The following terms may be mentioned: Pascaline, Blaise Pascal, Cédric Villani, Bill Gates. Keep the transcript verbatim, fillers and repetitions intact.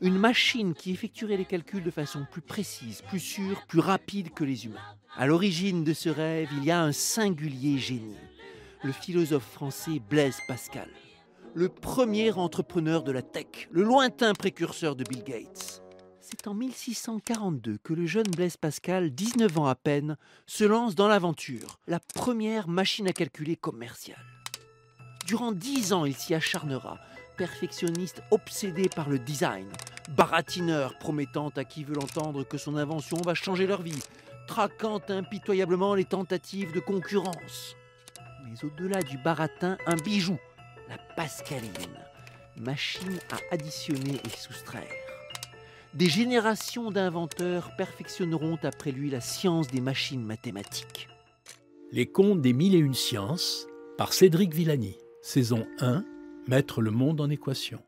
une machine qui effectuerait les calculs de façon plus précise, plus sûre, plus rapide que les humains. À l'origine de ce rêve, il y a un singulier génie, le philosophe français Blaise Pascal, le premier entrepreneur de la tech, le lointain précurseur de Bill Gates. C'est en mille six cent quarante-deux que le jeune Blaise Pascal, dix-neuf ans à peine, se lance dans l'aventure, la première machine à calculer commerciale. Durant dix ans, il s'y acharnera, perfectionniste obsédé par le design, baratineur promettant à qui veut l'entendre que son invention va changer leur vie, traquant impitoyablement les tentatives de concurrence. Mais au-delà du baratin, un bijou, la Pascaline, machine à additionner et soustraire. Des générations d'inventeurs perfectionneront après lui la science des machines mathématiques. Les contes des mille et une sciences, par Cédric Villani, saison un, Mettre le monde en équation.